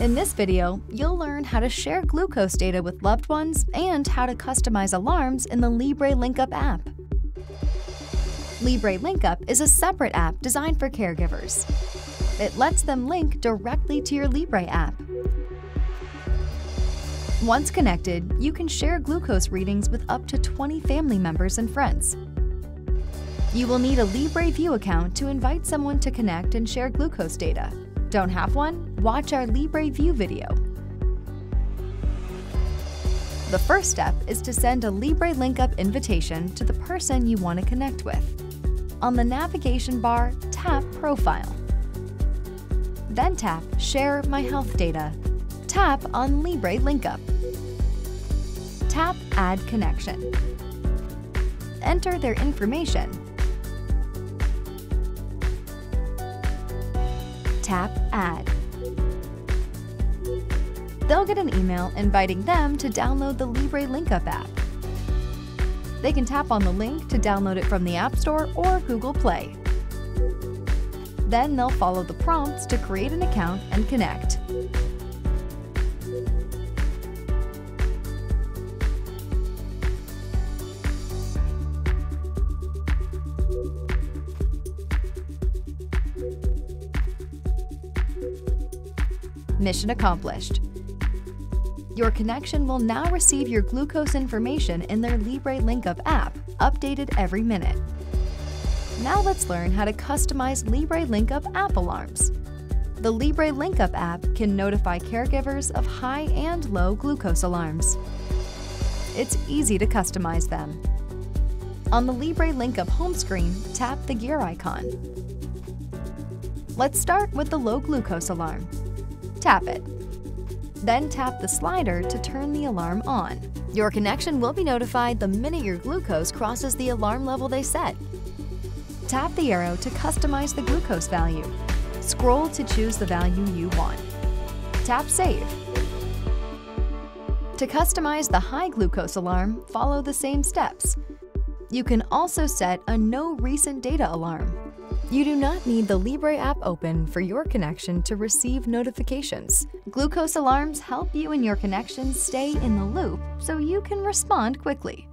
In this video, you'll learn how to share glucose data with loved ones and how to customize alarms in the LibreLinkUp app. LibreLinkUp is a separate app designed for caregivers. It lets them link directly to your Libre app. Once connected, you can share glucose readings with up to 20 family members and friends. You will need a LibreView account to invite someone to connect and share glucose data. Don't have one? Watch our LibreView video. The first step is to send a LibreLinkUp invitation to the person you want to connect with. On the navigation bar, tap Profile. Then tap Share My Health Data. Tap on LibreLinkUp. Tap Add Connection. Enter their information. Tap Add. They'll get an email inviting them to download the LibreLinkUp app. They can tap on the link to download it from the App Store or Google Play. Then they'll follow the prompts to create an account and connect. Mission accomplished. Your connection will now receive your glucose information in their LibreLinkUp app, updated every minute. Now let's learn how to customize LibreLinkUp app alarms. The LibreLinkUp app can notify caregivers of high and low glucose alarms. It's easy to customize them. On the LibreLinkUp home screen, tap the gear icon. Let's start with the low glucose alarm. Tap it. Then tap the slider to turn the alarm on. Your connection will be notified the minute your glucose crosses the alarm level they set. Tap the arrow to customize the glucose value. Scroll to choose the value you want. Tap Save. To customize the high glucose alarm, follow the same steps. You can also set a No Recent Data alarm. You do not need the Libre app open for your connection to receive notifications. Glucose alarms help you and your connections stay in the loop so you can respond quickly.